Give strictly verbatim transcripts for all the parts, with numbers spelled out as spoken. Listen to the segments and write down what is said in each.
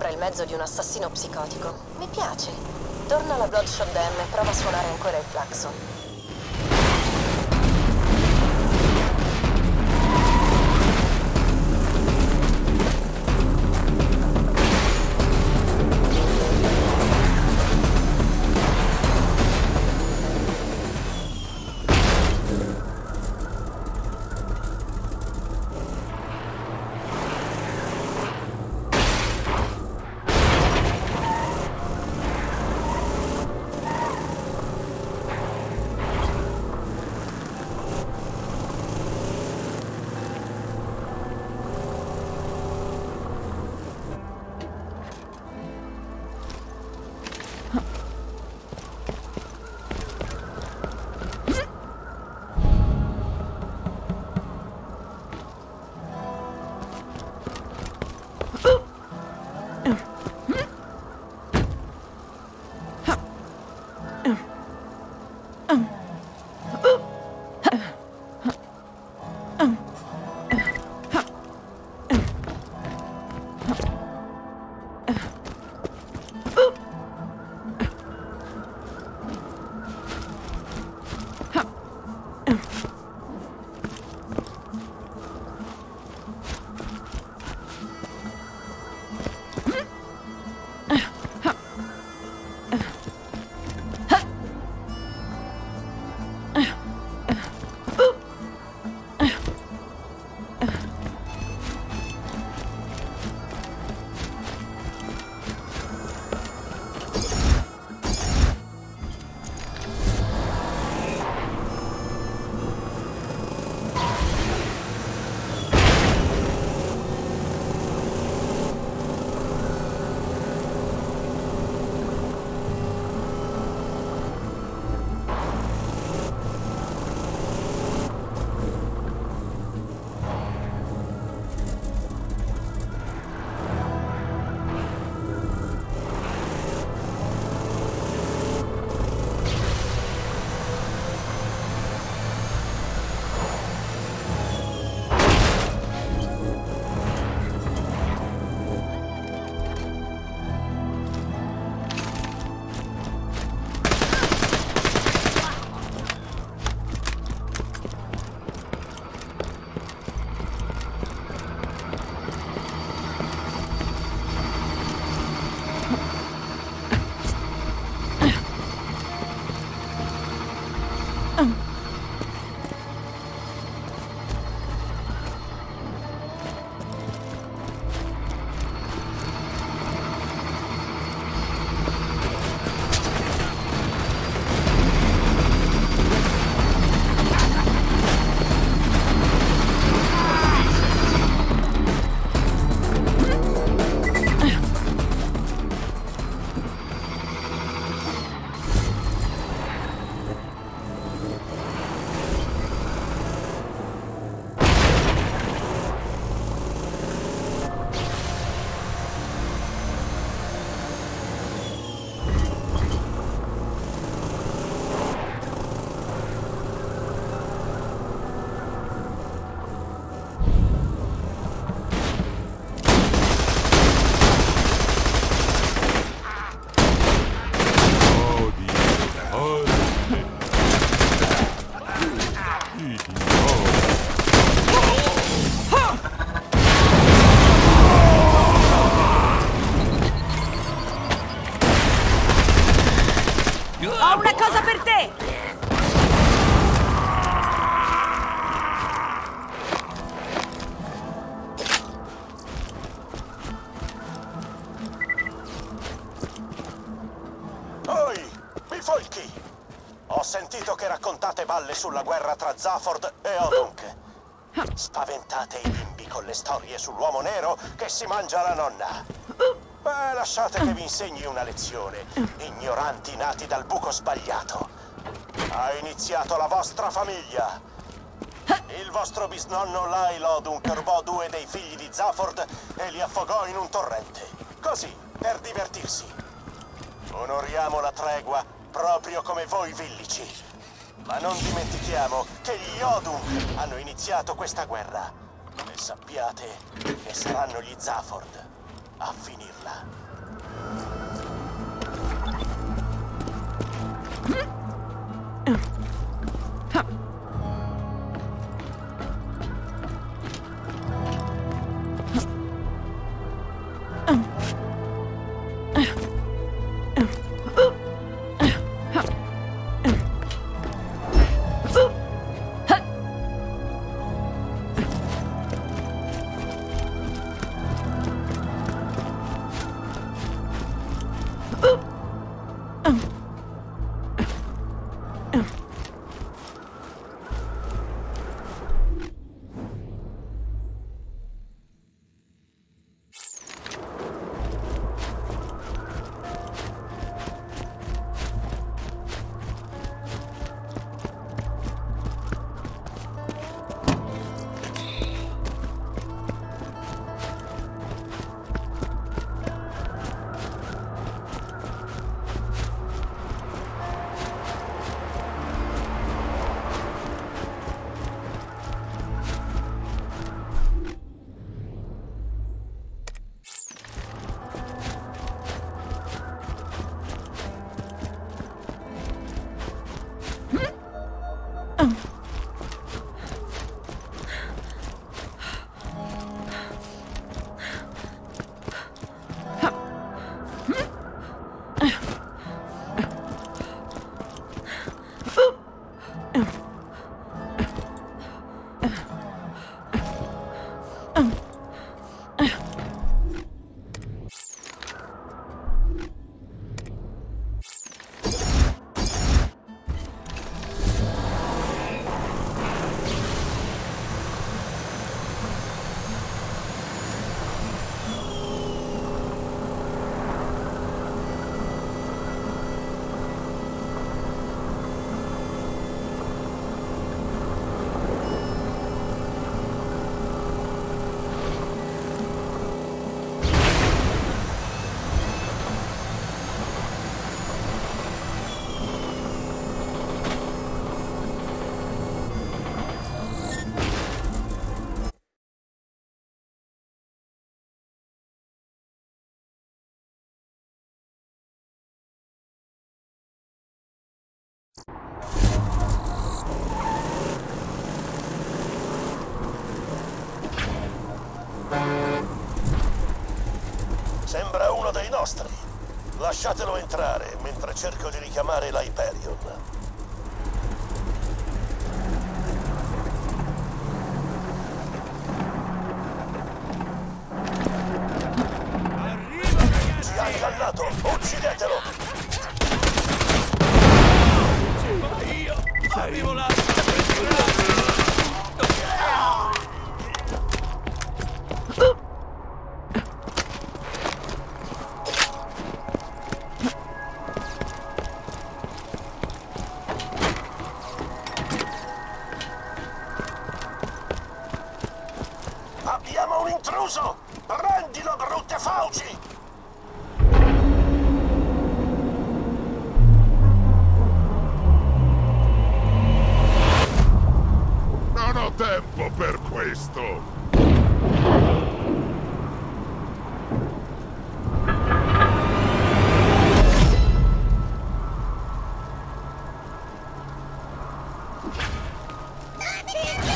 sembra il mezzo di un assassino psicotico. Mi piace. Torna alla Bloodshot Dam e prova a suonare ancora il clacson. Sulla guerra tra Zaford e Odunk. Spaventate i bimbi con le storie sull'uomo nero che si mangia la nonna. Beh, lasciate che vi insegni una lezione, ignoranti nati dal buco sbagliato. Ha iniziato la vostra famiglia. Il vostro bisnonno Lyle Odunk rubò due dei figli di Zaford e li affogò in un torrente. Così, per divertirsi. Onoriamo la tregua, proprio come voi villici. Ma non dimentichiamo che gli Odunk hanno iniziato questa guerra. E sappiate che saranno gli Zaford. a finirla. Sembra uno dei nostri. Lasciatelo entrare mentre cerco di richiamare l'Hyperion. Ci ha ingannato! Uccidetelo! Fabio volare! Abbiamo un intruso! Prendilo, brutte fauci! Tempo per questo!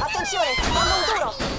Attenzione! Fanno un duro!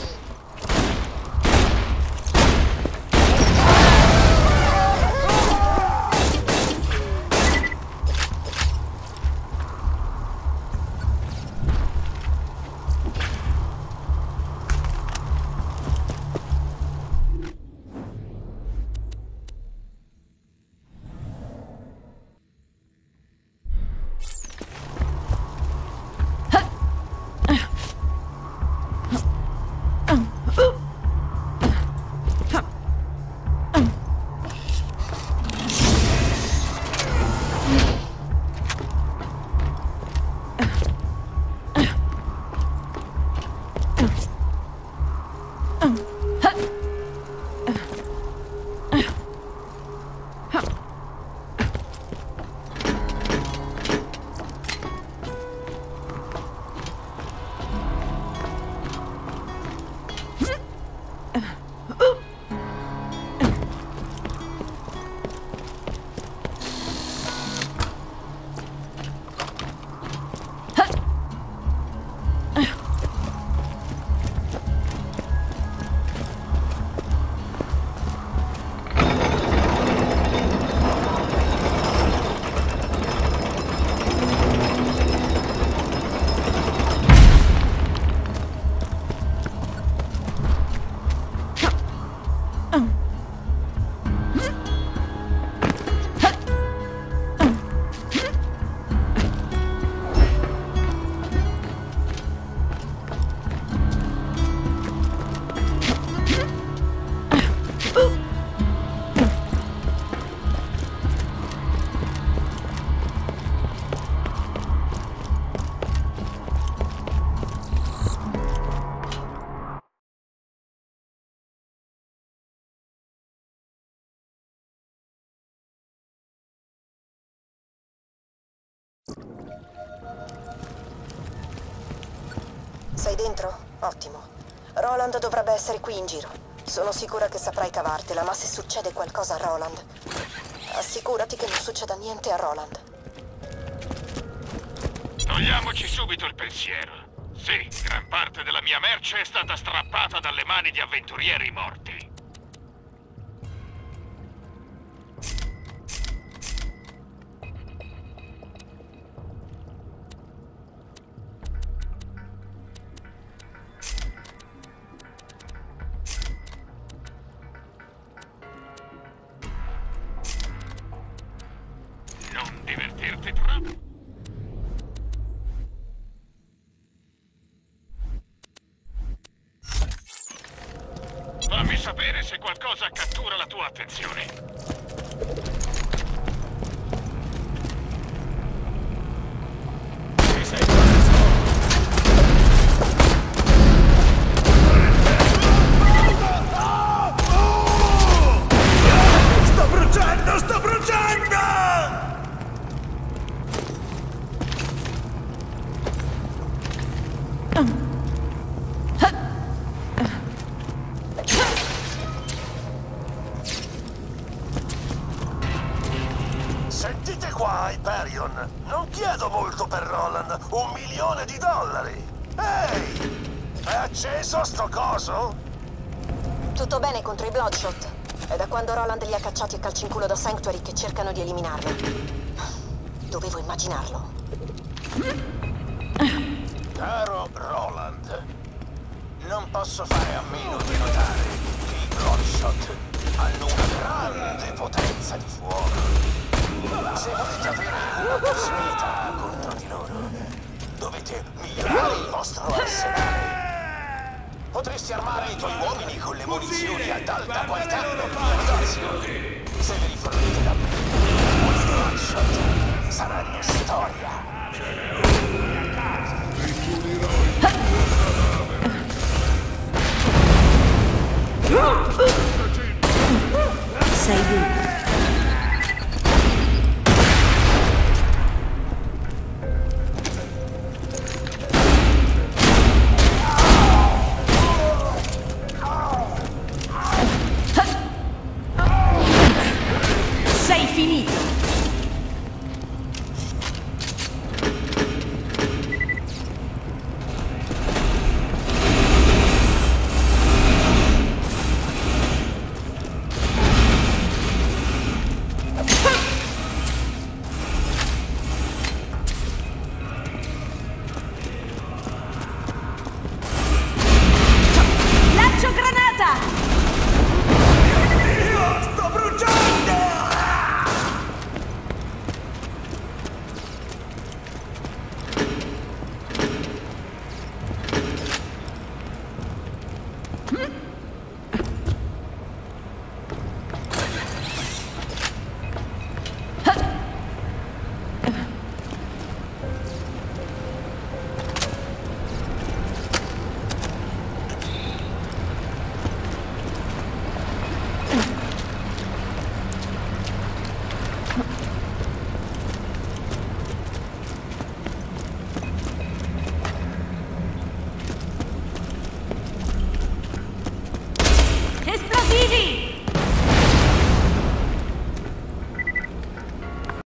Sei dentro? Ottimo. Roland dovrebbe essere qui in giro. Sono sicura che saprai cavartela, ma se succede qualcosa a Roland, assicurati che non succeda niente a Roland. Togliamoci subito il pensiero. Sì, gran parte della mia merce è stata strappata dalle mani di avventurieri morti. Sapere se qualcosa cattura la tua attenzione. Ci sei preso? Sto bruciando, sto bruciando! Oh. Non chiedo molto per Roland, un milione di dollari! Ehi! È acceso sto coso? Tutto bene contro i Bloodshot. È da quando Roland li ha cacciati a calcinculo da Sanctuary che cercano di eliminarli. Dovevo immaginarlo. Caro Roland, non posso fare a meno di notare che i Bloodshot hanno una grande potenza di fuoco. Se volete avere una possibilità contro di loro, dovete migliorare il vostro arsenale. Potresti armare i tuoi uomini con le munizioni ad alta qualità. Se ve li fornite da me,